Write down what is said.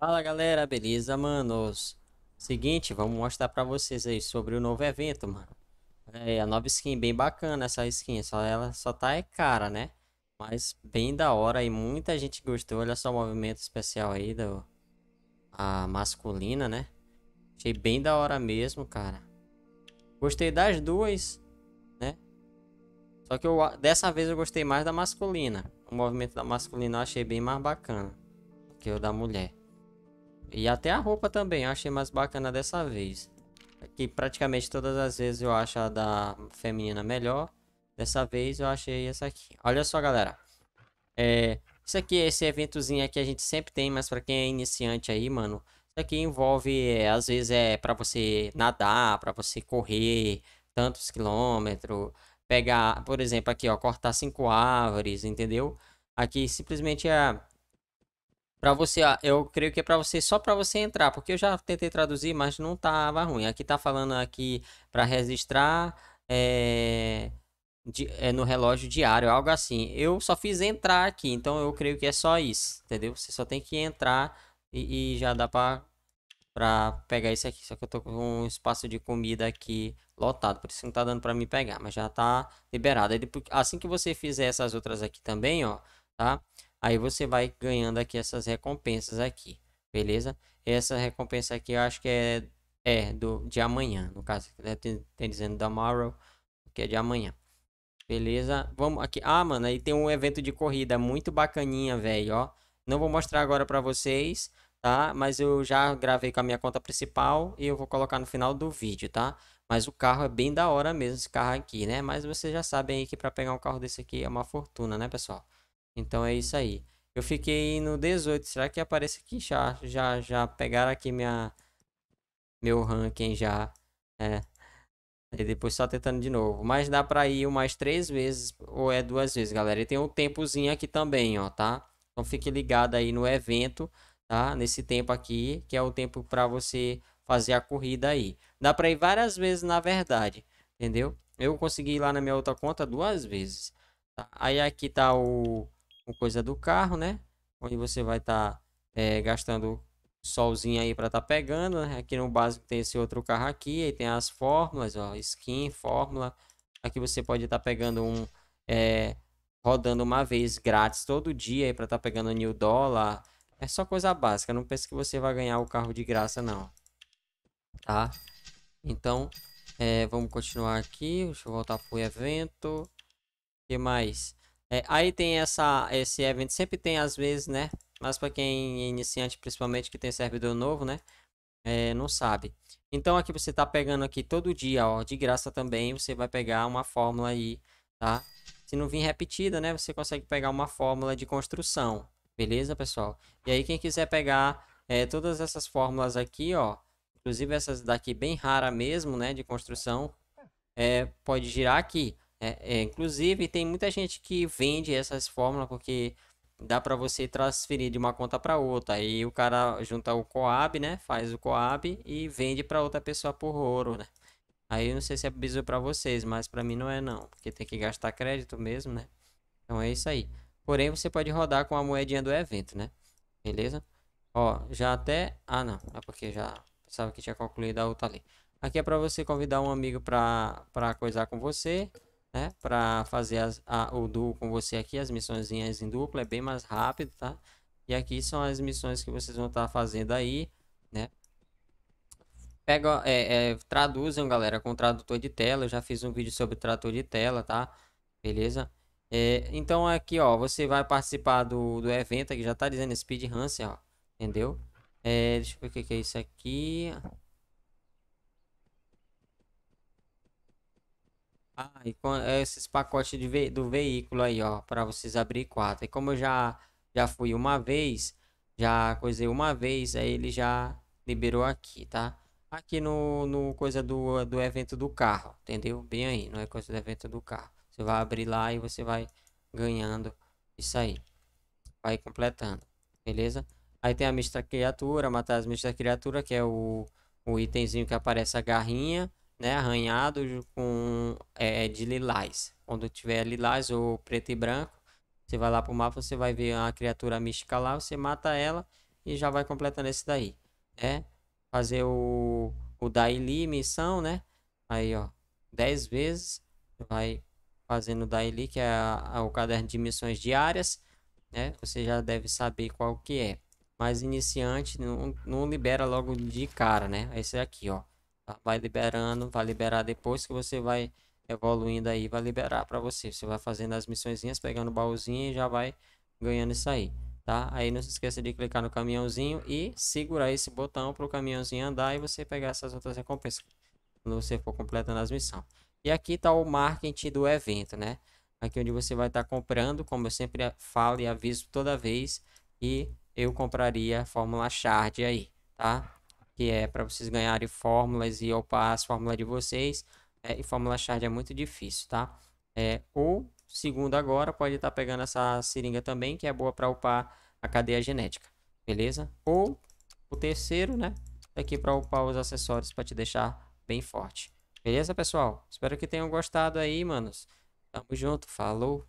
Fala galera, beleza, manos? Seguinte, vamos mostrar pra vocês aí sobre o novo evento, mano. É a nova skin, bem bacana essa skin, ela só tá é cara, né? Mas bem da hora e muita gente gostou. Olha só o movimento especial aí a masculina, né? Achei bem da hora mesmo, cara. Gostei das duas, né? Só que dessa vez eu gostei mais da masculina. O movimento da masculina eu achei bem mais bacana que o da mulher. E até a roupa também eu achei mais bacana dessa vez. Que praticamente todas as vezes eu acho a da feminina melhor. Dessa vez eu achei essa aqui. Olha só, galera. Isso aqui, esse eventozinho aqui a gente sempre tem, mas pra quem é iniciante aí, mano, isso aqui envolve, às vezes é pra você nadar, pra você correr tantos quilômetros, pegar, por exemplo, aqui ó, cortar 5 árvores, entendeu? Aqui simplesmente é pra você, eu creio que é pra você, só pra você entrar, porque eu já tentei traduzir, mas não tava ruim. Aqui tá falando aqui pra registrar no relógio diário, algo assim. Eu só fiz entrar aqui, então eu creio que é só isso, entendeu? Você só tem que entrar e já dá pra pegar isso aqui. Só que eu tô com um espaço de comida aqui lotado, por isso não tá dando pra mim pegar, mas já tá liberado. Aí depois, assim que você fizer essas outras aqui também, ó, tá? Aí você vai ganhando aqui essas recompensas aqui, beleza? E essa recompensa aqui eu acho que é de amanhã, no caso, né? Tem dizendo tomorrow, que é de amanhã. Beleza? Vamos aqui. Ah, mano, aí tem um evento de corrida muito bacaninha, velho, ó. Não vou mostrar agora pra vocês, tá? Mas eu já gravei com a minha conta principal e eu vou colocar no final do vídeo, tá? Mas o carro é bem da hora mesmo, esse carro aqui, né? Mas vocês já sabem aí que pra pegar um carro desse aqui é uma fortuna, né, pessoal? Então é isso aí. Eu fiquei no 18. Será que aparece aqui? Já pegaram aqui meu ranking já. É. E depois só tentando de novo. Mas dá pra ir umas 3 vezes ou é 2 vezes, galera. E tem um tempozinho aqui também, ó, tá? Então fique ligado aí no evento, tá? Nesse tempo aqui, que é o tempo pra você fazer a corrida aí. Dá pra ir várias vezes, na verdade, entendeu? Eu consegui ir lá na minha outra conta 2 vezes. Tá? Aí aqui tá o coisa do carro, né? Onde você vai tá gastando solzinho aí pra tá pegando, né? Aqui no básico tem esse outro carro aqui, aí tem as fórmulas, ó, skin, fórmula. Aqui você pode tá pegando rodando uma vez grátis todo dia aí pra tá pegando new dólar. É só coisa básica, não pense que você vai ganhar o carro de graça não, tá? Então, vamos continuar aqui, deixa eu voltar pro evento. O que mais? Aí tem esse evento, sempre tem às vezes, né? Mas para quem é iniciante, principalmente que tem servidor novo, né? Não sabe. Então aqui você tá pegando aqui todo dia, ó. De graça também você vai pegar uma fórmula aí, tá? Se não vir repetida, né? Você consegue pegar uma fórmula de construção. Beleza, pessoal? E aí quem quiser pegar todas essas fórmulas aqui, ó. Inclusive essas daqui bem rara mesmo, né? De construção. Pode girar aqui. Inclusive tem muita gente que vende essas fórmulas porque dá para você transferir de uma conta para outra. Aí o cara junta o Coab, né? Faz o Coab e vende para outra pessoa por ouro, né? Aí eu não sei se é bizu para vocês, mas para mim não é não, porque tem que gastar crédito mesmo, né? Então é isso aí. Porém você pode rodar com a moedinha do evento, né? Beleza? Ó, já até não, é porque já pensava que tinha concluído a outra ali. Aqui é para você convidar um amigo para coisar com você, né? Pra fazer o duo com você aqui, as missõezinhas em dupla, é bem mais rápido, tá? E aqui são as missões que vocês vão estar fazendo aí, né? Traduzam, galera, com tradutor de tela. Eu já fiz um vídeo sobre tradutor de tela, tá? Beleza? Então aqui, ó, você vai participar do evento, que já tá dizendo Speed Hunter, ó, entendeu? Deixa eu ver o que é isso aqui. Ah, e com esses pacotes do veículo aí, ó, para vocês abrir 4. E como eu já fui uma vez, já coisei uma vez, aí ele já liberou aqui, tá? Aqui no coisa do evento do carro, entendeu? Bem aí, não é coisa do evento do carro. Você vai abrir lá e você vai ganhando isso aí. Vai completando, beleza? Aí tem a mista criatura, matar as mistas criatura, que é o itemzinho que aparece a garrinha, né, arranhado com de lilás. Quando tiver lilás ou preto e branco, você vai lá pro mapa, você vai ver a criatura mística lá, você mata ela e já vai completando esse daí. É fazer o daily missão, né? Aí, ó, 10 vezes. Vai fazendo o daily, que é o caderno de missões diárias, né? Você já deve saber qual que é. Mas iniciante não libera logo de cara, né? Esse aqui, ó. Vai liberando, vai liberar depois que você vai evoluindo aí, vai liberar pra você. Você vai fazendo as missõezinhas, pegando o baúzinho e já vai ganhando isso aí, tá? Aí não se esqueça de clicar no caminhãozinho e segurar esse botão pro caminhãozinho andar e você pegar essas outras recompensas quando você for completando as missões. E aqui tá o marketing do evento, né? Aqui onde você vai estar comprando, como eu sempre falo e aviso toda vez, e eu compraria a Fórmula Shard aí, tá? Que é para vocês ganharem fórmulas e upar as fórmulas de vocês. E Fórmula Shard é muito difícil, tá? Ou, segundo agora, pode estar pegando essa seringa também, que é boa para upar a cadeia genética, beleza? Ou o terceiro, né? Aqui para upar os acessórios para te deixar bem forte. Beleza, pessoal? Espero que tenham gostado aí, manos. Tamo junto, falou!